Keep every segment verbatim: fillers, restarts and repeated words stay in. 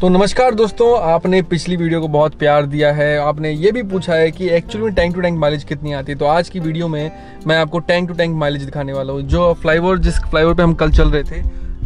तो नमस्कार दोस्तों, आपने पिछली वीडियो को बहुत प्यार दिया है। आपने ये भी पूछा है कि एक्चुअली में टैंक टू टैंक माइलेज कितनी आती है। तो आज की वीडियो में मैं आपको टैंक टू टैंक माइलेज दिखाने वाला हूँ। जो फ्लाईओवर जिस फ्लाईओवर पे हम कल चल रहे थे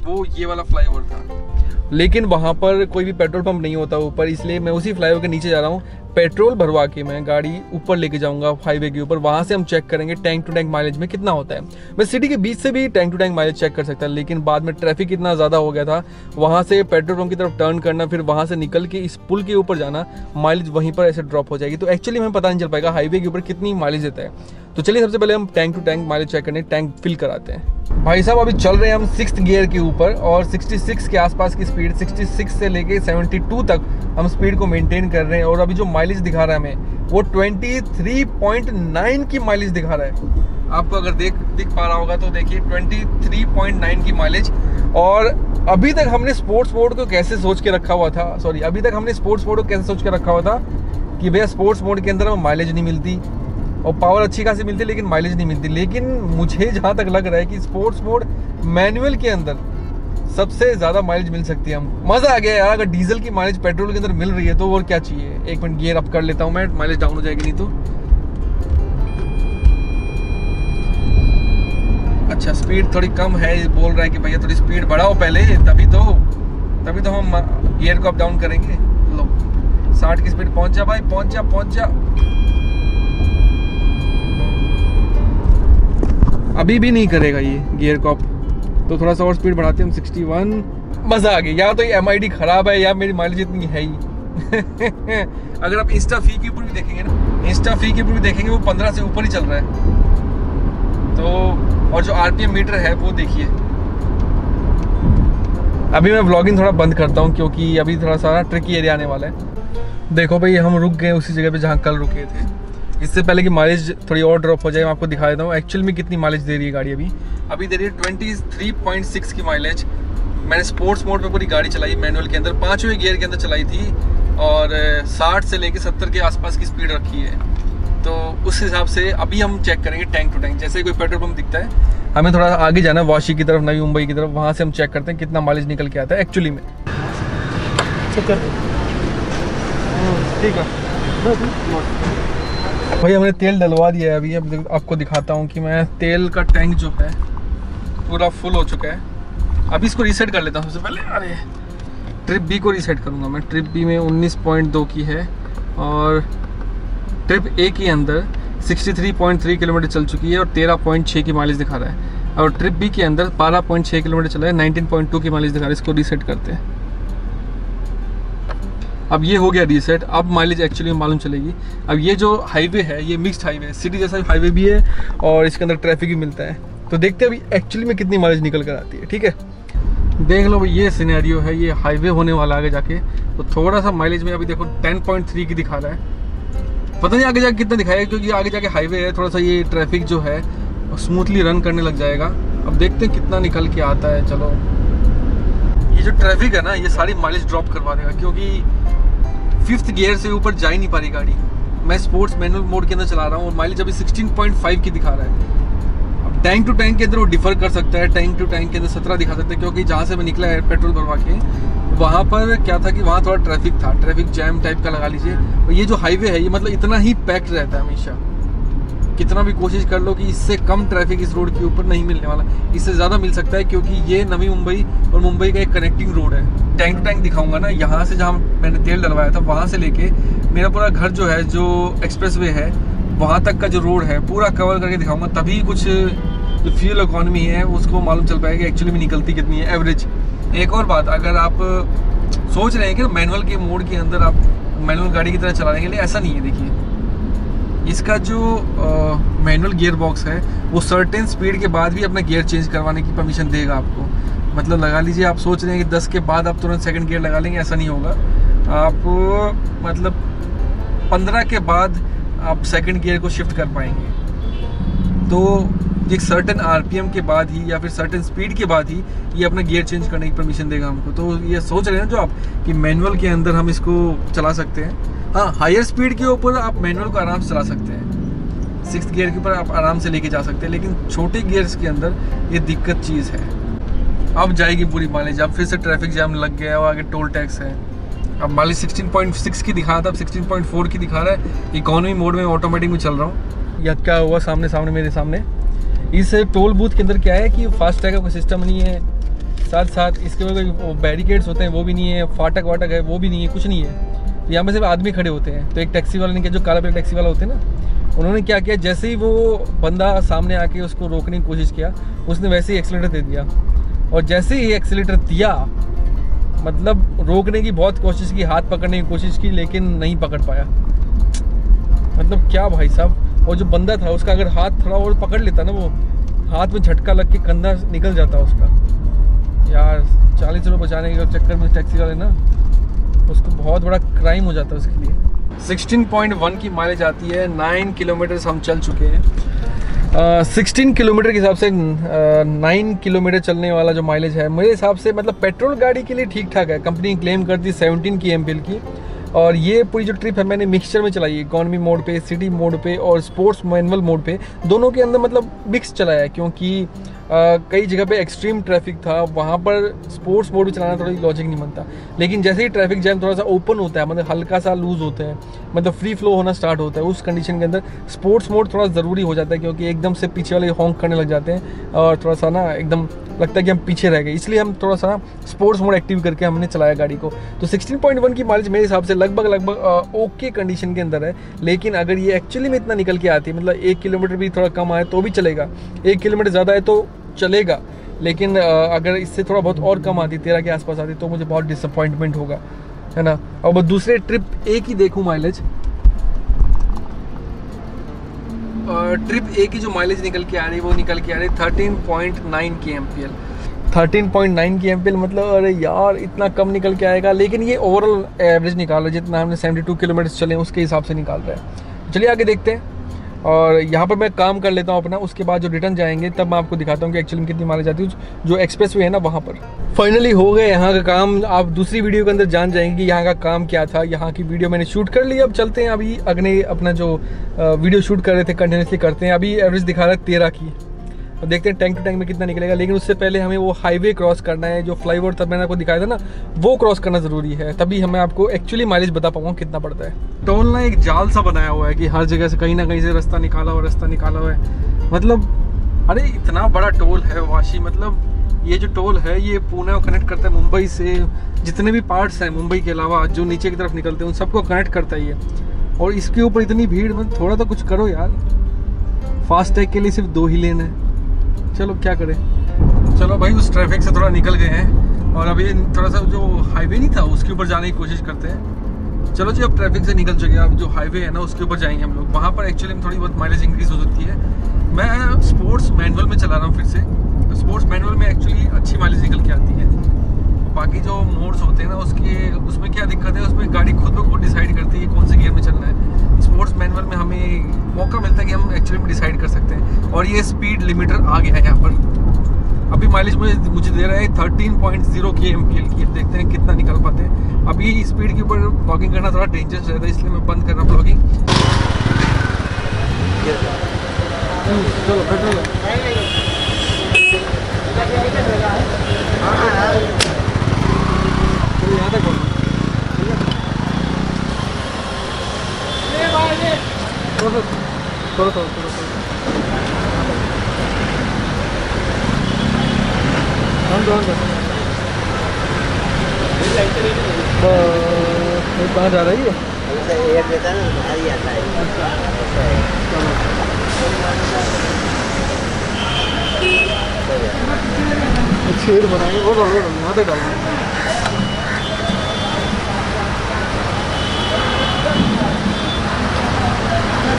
वो ये वाला फ्लाईओवर था, लेकिन वहाँ पर कोई भी पेट्रोल पम्प नहीं होता ऊपर, इसलिए मैं उसी फ्लाईओवर के नीचे जा रहा हूँ। पेट्रोल भरवा के मैं गाड़ी ऊपर लेके जाऊँगा हाईवे के ऊपर, वहाँ से हम चेक करेंगे टैंक टू टैंक माइलेज में कितना होता है। मैं सिटी के बीच से भी tank to tank mileage check कर सकता, लेकिन बाद में ट्रैफिक इतना ज़्यादा हो गया था, वहाँ से पेट्रोल पम्प की तरफ टर्न करना, फिर वहाँ से निकल के इस पुल के ऊपर जाना, माइलेज वहीं पर ऐसे ड्रॉप हो जाएगी। तो एक्चुअली हमें पता नहीं चल पाएगा हाईवे के ऊपर कितनी माइलेज देता है। तो चलिए सबसे पहले हम tank to tank mileage check करने टैंक फिल कराते हैं। भाई साहब अभी चल रहे हैं हम सिक्स्थ गियर के ऊपर, और छियासठ के आसपास की स्पीड, छियासठ से लेके बहत्तर तक हम स्पीड को मेंटेन कर रहे हैं। और अभी जो माइलेज दिखा रहा है हमें वो तेईस पॉइंट नौ की माइलेज दिखा रहा है। आपको अगर देख दिख पा रहा होगा तो देखिए तेईस पॉइंट नौ की माइलेज। और अभी तक हमने स्पोर्ट्स मोड को कैसे सोच के रखा हुआ था, सॉरी अभी तक हमने स्पोर्ट्स मोड को कैसे सोच के रखा हुआ था कि भैया स्पोर्ट्स मोड के अंदर हमें माइलेज नहीं मिलती और पावर अच्छी खासी मिलती है लेकिन माइलेज नहीं मिलती। लेकिन मुझे जहाँ तक लग रहा है कि स्पोर्ट्स मोड मैनुअल के अंदर सबसे ज़्यादा माइलेज मिल सकती है हमको। मज़ा आ गया यार, अगर डीजल की माइलेज पेट्रोल के अंदर मिल रही है तो और क्या चाहिए। एक मिनट गियर अप कर लेता हूँ मैं, माइलेज डाउन हो जाएगी नहीं तो। अच्छा स्पीड थोड़ी कम है, बोल रहा है कि भैया थोड़ी स्पीड बढ़ाओ पहले, तभी तो तभी तो हम गियर को अप डाउन करेंगे। लो साठ की स्पीड पहुँच जा भाई, पहुँच जा पहुँच जा। अभी भी नहीं करेगा ये गियर कॉप, तो थोड़ा सा और स्पीड बढ़ाते हैं हम इकसठ। मज़ा आ गया। या तो ये एमआईडी ख़राब है या मेरी माइलेज इतनी है ही। अगर आप इंस्टा फी के ऊपर भी देखेंगे ना, इंस्टा फी के ऊपर भी देखेंगे वो पंद्रह से ऊपर ही चल रहा है। तो और जो आरपीएम मीटर है वो देखिए। अभी मैं व्लॉगिंग थोड़ा बंद करता हूँ क्योंकि अभी थोड़ा सा ट्रिकी एरिया आने वाला है। देखो भाई हम रुक गए उसी जगह पर जहाँ कल रुके थे, इससे पहले कि माइलेज थोड़ी और ड्रॉप हो जाए। मैं आपको दिखा देता हूँ एक्चुअल में कितनी माइलेज दे रही है गाड़ी। अभी अभी दे रही है तेईस पॉइंट छह की माइलेज। मैंने स्पोर्ट्स मोड में पूरी गाड़ी चलाई, मैनुअल के अंदर पाँचवें गियर के अंदर चलाई थी, और साठ से लेके सत्तर के आसपास की स्पीड रखी है। तो उस हिसाब से अभी हम चेक करेंगे टैंक टू टैंक। जैसे कोई पेट्रोल पम्प दिखता है हमें, थोड़ा आगे जाना है वाशी की तरफ, नई मुंबई की तरफ, वहाँ से हम चेक करते हैं कितना माइलेज निकल के आता है एक्चुअली में। ठीक है भाई हमने तेल डलवा दिया है। अभी अब आपको दिखाता हूँ कि मैं तेल का टैंक जो है पूरा फुल हो चुका है। अभी इसको रीसेट कर लेता हूँ सबसे पहले। अरे ट्रिप बी को रीसेट करूँगा मैं। ट्रिप बी में उन्नीस पॉइंट दो की है और ट्रिप ए के अंदर तिरेसठ पॉइंट तीन किलोमीटर चल चुकी है और तेरह पॉइंट छह की माइलेज दिखा रहा है। और ट्रिप बी के अंदर बारह पॉइंट छह किलोमीटर चला है, उन्नीस पॉइंट दो की माइलेज दिखा रहा है। इसको रीसेट करते हैं। अब ये हो गया रीसेट, अब माइलेज एक्चुअली मालूम चलेगी। अब ये जो हाईवे है ये मिक्स्ड हाईवे है, सिटी जैसा हाईवे भी है और इसके अंदर ट्रैफिक भी मिलता है। तो देखते हैं अभी एक्चुअली में कितनी माइलेज निकल कर आती है। ठीक है देख लो भाई, ये सिनेरियो है, ये हाईवे होने वाला आगे जाके। तो थोड़ा सा माइलेज में अभी देखो दस पॉइंट तीन की दिखा रहा है, पता नहीं आगे जाके कितना दिखाएगा क्योंकि आगे जाके हाईवे है। थोड़ा सा ये ट्रैफिक जो है स्मूथली रन करने लग जाएगा। अब देखते हैं कितना निकल के आता है। चलो ये जो ट्रैफिक है ना ये सारी माइलेज ड्रॉप करवा देगा क्योंकि फिफ्थ गियर से ऊपर जा ही नहीं पा रही गाड़ी। मैं स्पोर्ट्स मैनुअल मोड के अंदर चला रहा हूँ और माइलेज अभी सोलह पॉइंट पाँच की दिखा रहा है। अब टैंक टू टैंक के अंदर वो डिफर कर सकता है, टैंक टू टैंक के अंदर सत्रह दिखा सकता है क्योंकि जहाँ से मैं निकला है पेट्रोल भरवा के वहाँ पर क्या था कि वहाँ थोड़ा ट्रैफिक था, ट्रैफिक जैम टाइप का लगा लीजिए। और ये जो हाईवे है ये मतलब इतना ही पैक्ड रहता है हमेशा, कितना भी कोशिश कर लो कि इससे कम ट्रैफिक इस रोड के ऊपर नहीं मिलने वाला, इससे ज़्यादा मिल सकता है क्योंकि ये नवी मुंबई और मुंबई का एक कनेक्टिंग रोड है। टैंक टू टैंक दिखाऊंगा ना, यहाँ से जहाँ मैंने तेल डलवाया था वहाँ से लेके मेरा पूरा घर जो है, जो एक्सप्रेसवे है वहाँ तक का जो रोड है पूरा कवर करके दिखाऊँगा। तभी कुछ जो फ्यूल इकोनॉमी है उसको मालूम चल पाएगा एक्चुअली में निकलती कितनी है एवरेज। एक और बात, अगर आप सोच रहे हैं कि मैनुअल के मोड के अंदर आप मैनुअल गाड़ी की तरह चलाने के लिए, ऐसा नहीं है। देखिए इसका जो मैनुअल गियर बॉक्स है वो सर्टेन स्पीड के बाद भी अपना गियर चेंज करवाने की परमिशन देगा आपको। मतलब लगा लीजिए आप सोच रहे हैं कि दस के बाद आप तुरंत सेकंड गियर लगा लेंगे, ऐसा नहीं होगा। आप मतलब पंद्रह के बाद आप सेकंड गियर को शिफ्ट कर पाएंगे। तो एक सर्टेन आरपीएम के बाद ही या फिर सर्टेन स्पीड के बाद ही ये अपना गियर चेंज करने की परमिशन देगा हमको। तो ये सोच रहे हैं जो आप कि मैनुअल के अंदर हम इसको चला सकते हैं। हाँ, हायर स्पीड के ऊपर आप मैनुअल को आराम से चला सकते हैं, सिक्स्थ गियर के ऊपर आप आराम से लेके जा सकते हैं, लेकिन छोटे गियर्स के अंदर ये दिक्कत चीज़ है। अब जाएगी पूरी माइलेज। अब फिर से ट्रैफिक जाम लग गया है और आगे टोल टैक्स है, अब माइलेज सिक्सटीन पॉइंट सिक्स की दिखा था, अब सिक्सटीन पॉइंट फोर की दिखा रहा है। इकोनॉमी मोड में ऑटोमेटिक में चल रहा हूँ। यह क्या हुआ सामने सामने मेरे सामने। इस टोल बूथ के अंदर क्या है कि फास्टैग का कोई सिस्टम नहीं है, साथ साथ इसके कोई बैरिकेड्स होते हैं वो भी नहीं है, फाटक वाटक है वो भी नहीं है, कुछ नहीं है। यहाँ पर सिर्फ आदमी खड़े होते हैं। तो एक टैक्सी वाले ने क्या, जो काला प्लेट टैक्सी वाला होते हैं ना, उन्होंने क्या किया, जैसे ही वो बंदा सामने आके उसको रोकने की कोशिश किया, उसने वैसे ही एक्सीटर दे दिया। और जैसे ही एक्सीटर दिया, मतलब रोकने की बहुत कोशिश की, हाथ पकड़ने की कोशिश की, लेकिन नहीं पकड़ पाया। मतलब क्या भाई साहब। और जो बंदा था उसका अगर हाथ थोड़ा और पकड़ लेता ना, वो हाथ में झटका लग के कंधा निकल जाता उसका। यार चालीस रुपये बचाने के चक्कर में टैक्सी वाले ना, उसको बहुत बड़ा क्राइम हो जाता है उसके लिए। सिक्सटीन पॉइंट वन की माइलेज आती है। नाइन किलोमीटर हम चल चुके हैं। सिक्सटीन uh, किलोमीटर के हिसाब से नाइन uh, किलोमीटर चलने वाला जो माइलेज है मेरे हिसाब से, मतलब पेट्रोल गाड़ी के लिए ठीक ठाक है। कंपनी क्लेम करती सेवनटीन की एम पी एल की। और ये पूरी जो ट्रिप है मैंने मिक्सचर में चलाई है, इकॉनमी मोड पे, सिटी मोड पे और स्पोर्ट्स मैनुअल मोड पे, दोनों के अंदर मतलब मिक्स चलाया है। क्योंकि uh, कई जगह पे एक्सट्रीम ट्रैफिक था, वहाँ पर स्पोर्ट्स मोड भी चलाना थोड़ी लॉजिक नहीं बनता। लेकिन जैसे ही ट्रैफिक जैम थोड़ा सा ओपन होता है, मतलब हल्का सा लूज़ होता है, मतलब फ्री फ्लो होना स्टार्ट होता है, उस कंडीशन के अंदर स्पोर्ट्स मोड थोड़ा ज़रूरी हो जाता है। क्योंकि एकदम से पीछे वाले हॉन्क करने लग जाते हैं और थोड़ा सा ना एकदम लगता है कि हम पीछे रह गए, इसलिए हम थोड़ा सा स्पोर्ट्स मोड एक्टिव करके हमने चलाया गाड़ी को। तो सिक्सटीन पॉइंट वन की माइलेज मेरे हिसाब से लगभग लगभग ओके कंडीशन के अंदर है। लेकिन अगर ये एक्चुअली में इतना निकल के आती है, मतलब एक किलोमीटर भी थोड़ा कम आए तो भी चलेगा, एक किलोमीटर ज़्यादा है तो चलेगा। लेकिन अगर इससे थोड़ा बहुत और कम आती, तेरह के आसपास आती, तो मुझे बहुत डिसअपॉइंटमेंट होगा, है ना। अब दूसरे ट्रिप ए की देखूँ माइलेज। ट्रिप ए की जो माइलेज निकल के आ रही है वो निकल के आ रही है थर्टीन पॉइंट नाइन की M P L. Thirteen point nine की एम पी एल, मतलब अरे यार इतना कम निकल के आएगा। लेकिन ये ओवरऑल एवरेज निकाल रहा है, जितना हमने सेवेंटी टू किलोमीटर चले उसके हिसाब से निकाल रहा है। चलिए आगे देखते हैं। और यहाँ पर मैं काम कर लेता हूँ अपना, उसके बाद जो रिटर्न जाएंगे तब मैं आपको दिखाता हूँ कि एक्चुअली कितनी माइलेज आती है जो एक्सप्रेस वे है ना वहाँ पर। फाइनली हो गए यहाँ का काम। आप दूसरी वीडियो के अंदर जान जाएंगे कि यहाँ का काम क्या था। यहाँ की वीडियो मैंने शूट कर ली। अब चलते हैं, अभी अगले अपना जो वीडियो शूट कर रहे थे कंटिन्यूसली करते हैं। अभी एवरेज दिखा रहा है तेरह की, और देखते हैं टैंक टू टैंक में कितना निकलेगा। लेकिन उससे पहले हमें वो हाईवे क्रॉस करना है, जो फ्लाईओवर तब मैंने आपको दिखाया था ना, वो क्रॉस करना ज़रूरी है, तभी हमें आपको एक्चुअली माइलेज बता पाऊँगा कितना पड़ता है। टोल ना एक जाल सा बनाया हुआ है कि हर जगह से कहीं ना कहीं से रास्ता निकाला हुआ रास्ता निकाला हुआ है। मतलब अरे इतना बड़ा टोल है वाशी। मतलब ये जो टोल है ये पुणे को कनेक्ट करता है मुंबई से, जितने भी पार्ट्स हैं मुंबई के अलावा जो नीचे की तरफ निकलते हैं उन सबको कनेक्ट करता ही है। और इसके ऊपर इतनी भीड़, मतलब थोड़ा तो कुछ करो यार। फास्टैग के लिए सिर्फ दो ही लेन है, चलो क्या करें। चलो भाई उस ट्रैफिक से थोड़ा निकल गए हैं और अभी थोड़ा सा जो हाईवे नहीं था उसके ऊपर जाने की कोशिश करते हैं। चलो जी अब ट्रैफिक से निकल चुके हैं, अब जो हाईवे है ना उसके ऊपर जाएंगे हम लोग। वहाँ पर एक्चुअली में थोड़ी बहुत माइलेज इंक्रीज़ हो सकती है। मैं स्पोर्ट्स मैनुअल में चला रहा हूँ फिर से। स्पोर्ट्स मैनुअल में एक्चुअली अच्छी माइलेज निकल के आती है। बाकी जो मोड्स होते हैं ना उसके उसमें क्या दिक्कत है, उसमें गाड़ी खुद ब खुद डिसाइड करती है कौन से गियर में चलना है। स्पोर्ट्स मैनुअल में हमें मौका मिलता है कि हम एक्चुअली में डिसाइड कर सकते हैं। और ये स्पीड लिमिटर आ गया है यहाँ पर। अभी माइलेज मुझे मुझे दे रहा है थर्टीन पॉइंट जीरो की एम पी एल की। देखते हैं कितना निकल पाते हैं। अभी स्पीड के ऊपर ब्लॉगिंग करना थोड़ा डेंजरस रहता है, इसलिए मैं बंद कर रहा हूँ ब्लॉगिंग। कहाँ जा रही है? छेड़ बनाएंगे वो लोग वहाँ तक डालेंगे।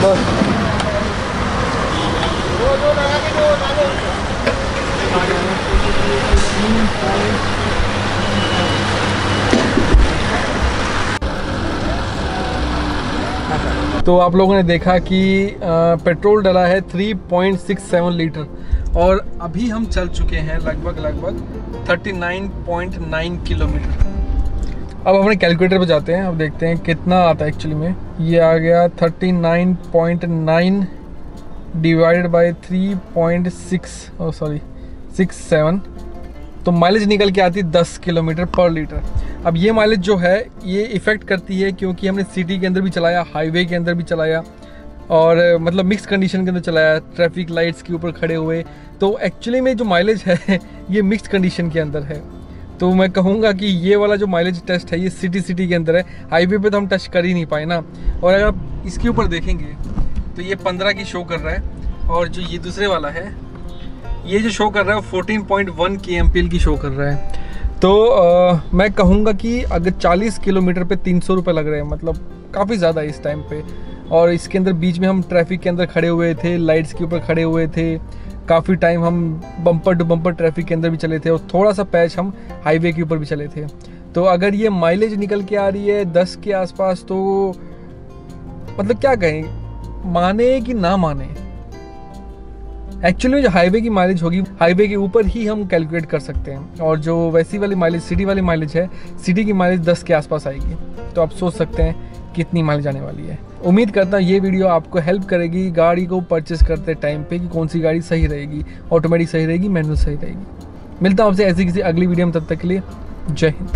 बस तो आप लोगों ने देखा कि पेट्रोल डला है three point six seven litre और अभी हम चल चुके हैं लगभग लगभग thirty nine point nine kilometre. अब अपने कैलकुलेटर पे जाते हैं, अब देखते हैं कितना आता है एक्चुअली में। ये आ गया thirty nine point nine divided by three point six oh sorry six seven तो माइलेज निकल के आती है दस किलोमीटर पर लीटर। अब ये माइलेज जो है ये इफ़ेक्ट करती है क्योंकि हमने सिटी के अंदर भी चलाया, हाईवे के अंदर भी चलाया और मतलब मिक्स कंडीशन के अंदर चलाया, ट्रैफिक लाइट्स के ऊपर खड़े हुए। तो एक्चुअली में जो माइलेज है ये मिक्स कंडीशन के अंदर है। तो मैं कहूँगा कि ये वाला जो माइलेज टेस्ट है ये सिटी सिटी के अंदर है, हाईवे पे तो हम टच कर ही नहीं पाए ना। और अगर आप इसके ऊपर देखेंगे तो ये पंद्रह की शो कर रहा है और जो ये दूसरे वाला है ये जो शो कर रहा है वो चौदह पॉइंट एक केएमपीएल की शो कर रहा है। तो आ, मैं कहूँगा कि अगर चालीस किलोमीटर पे तीन सौ रुपये लग रहे हैं, मतलब काफ़ी ज़्यादा इस टाइम पे। और इसके अंदर बीच में हम ट्रैफिक के अंदर खड़े हुए थे, लाइट्स के ऊपर खड़े हुए थे, काफ़ी टाइम हम बम्पर टू बम्पर ट्रैफिक के अंदर भी चले थे और थोड़ा सा पैच हम हाईवे के ऊपर भी चले थे। तो अगर ये माइलेज निकल के आ रही है दस के आसपास तो मतलब क्या कहें, माने कि ना माने। एक्चुअली जो हाईवे की माइलेज होगी हाईवे के ऊपर ही हम कैलकुलेट कर सकते हैं और जो वैसी वाली माइलेज सिटी वाली माइलेज है सिटी की माइलेज दस के आसपास आएगी। तो आप सोच सकते हैं कितनी माइलेज आने वाली है। उम्मीद करता हूँ ये वीडियो आपको हेल्प करेगी गाड़ी को परचेस करते टाइम पे कि कौन सी गाड़ी सही रहेगी, ऑटोमेटिक सही रहेगी, मैनुअल सही रहेगी। मिलता हूँ आपसे ऐसी किसी अगली वीडियो में, तब तक के लिए जय हिंद।